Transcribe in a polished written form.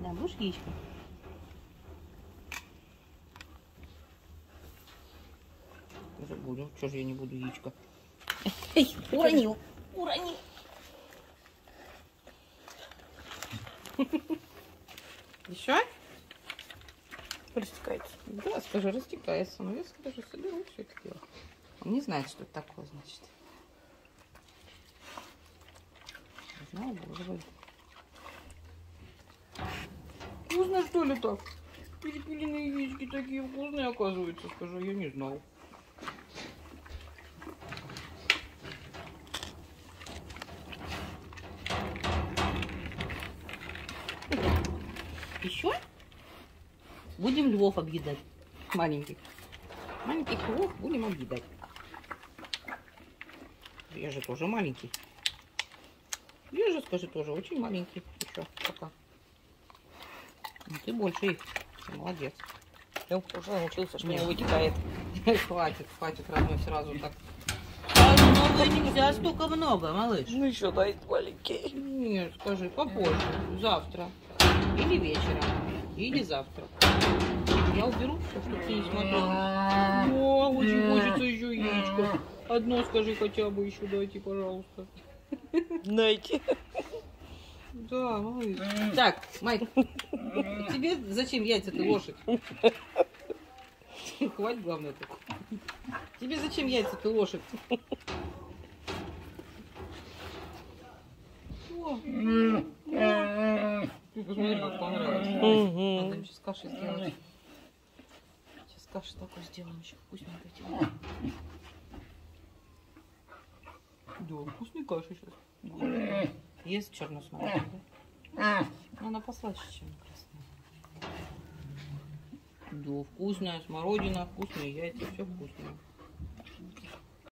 Да, будешь яичко? Уже буду. Чего же я не буду яичко? Эй, уронил! Уронил! Еще? Растекается. Да, скажи, растекается. Но я скажу, соберу все это дело. Он не знает, что это такое, значит. Знаю, давай. Вкусно, что ли, так? Перепиленные яички такие вкусные, оказывается, скажу, я не знал. Еще будем львов объедать. Маленьких. Маленьких львов будем объедать. Я же тоже маленький. Я же, скажи, тоже очень маленький. Еще пока. Ну, ты больше их. Ты молодец. Я уже научился, что у меня вытекает. Хватит, хватит, родной, сразу так. Много нельзя, столько много, малыш. Ну еще дай маленький. Нет, скажи, попозже. Завтра. Или вечером. Или завтра. Я уберу все, чтобы ты не смотрел. О, очень хочется еще яичко. Одно скажи хотя бы еще дайте, пожалуйста. Дайте. Да, малыш. Так, Майк, тебе зачем яйца-то, лошадь? Хватит, главное, так. Тебе зачем яйца-то, лошадь? Посмотри, как понравилось. Надо им сейчас каши сделать. Сейчас каши такой сделаем, еще вкусненькой тебе. Да, вкусный каши сейчас. Есть черную смородину, да? Она послаще, чем красная. Да, вкусная смородина, вкусные яйца, все вкусное.